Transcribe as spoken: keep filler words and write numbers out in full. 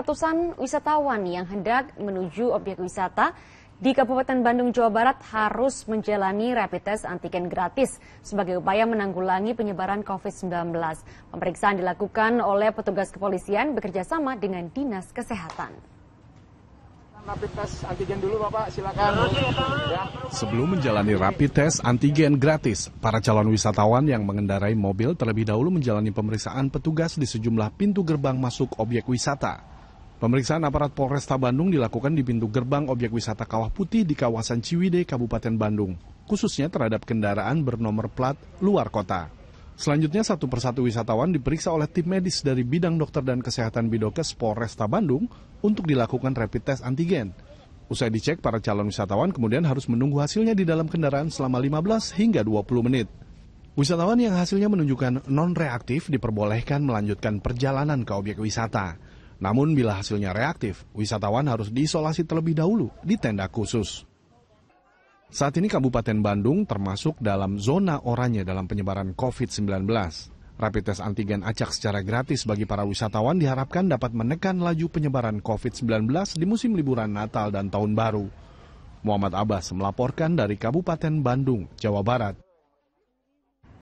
ratusan wisatawan yang hendak menuju objek wisata di Kabupaten Bandung, Jawa Barat harus menjalani rapid test antigen gratis sebagai upaya menanggulangi penyebaran covid sembilan belas. Pemeriksaan dilakukan oleh petugas kepolisian bekerjasama dengan Dinas Kesehatan. Rapid test antigen dulu, Bapak, silakan. Sebelum menjalani rapid test antigen gratis, para calon wisatawan yang mengendarai mobil terlebih dahulu menjalani pemeriksaan petugas di sejumlah pintu gerbang masuk objek wisata. Pemeriksaan aparat Polresta Bandung dilakukan di pintu gerbang objek wisata Kawah Putih di kawasan Ciwidey, Kabupaten Bandung, khususnya terhadap kendaraan bernomor plat luar kota. Selanjutnya satu persatu wisatawan diperiksa oleh tim medis dari bidang dokter dan kesehatan Bidokes Polresta Bandung untuk dilakukan rapid test antigen. Usai dicek, para calon wisatawan kemudian harus menunggu hasilnya di dalam kendaraan selama lima belas hingga dua puluh menit. Wisatawan yang hasilnya menunjukkan non-reaktif diperbolehkan melanjutkan perjalanan ke objek wisata. Namun bila hasilnya reaktif, wisatawan harus diisolasi terlebih dahulu di tenda khusus. Saat ini Kabupaten Bandung termasuk dalam zona oranye dalam penyebaran covid sembilan belas. Rapid test antigen acak secara gratis bagi para wisatawan diharapkan dapat menekan laju penyebaran covid sembilan belas di musim liburan Natal dan Tahun Baru. Muhammad Abbas melaporkan dari Kabupaten Bandung, Jawa Barat.